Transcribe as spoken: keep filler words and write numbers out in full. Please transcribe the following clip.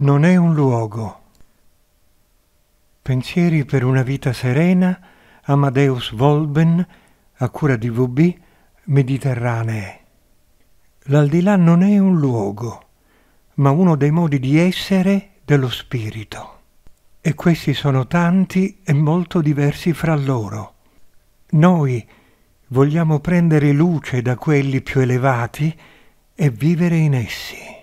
Non è un luogo. Pensieri per una vita serena, Amadeus Volben, a cura di V B Mediterranee. L'aldilà non è un luogo, ma uno dei modi di essere dello spirito. E questi sono tanti e molto diversi fra loro. Noi vogliamo prendere luce da quelli più elevati e vivere in essi.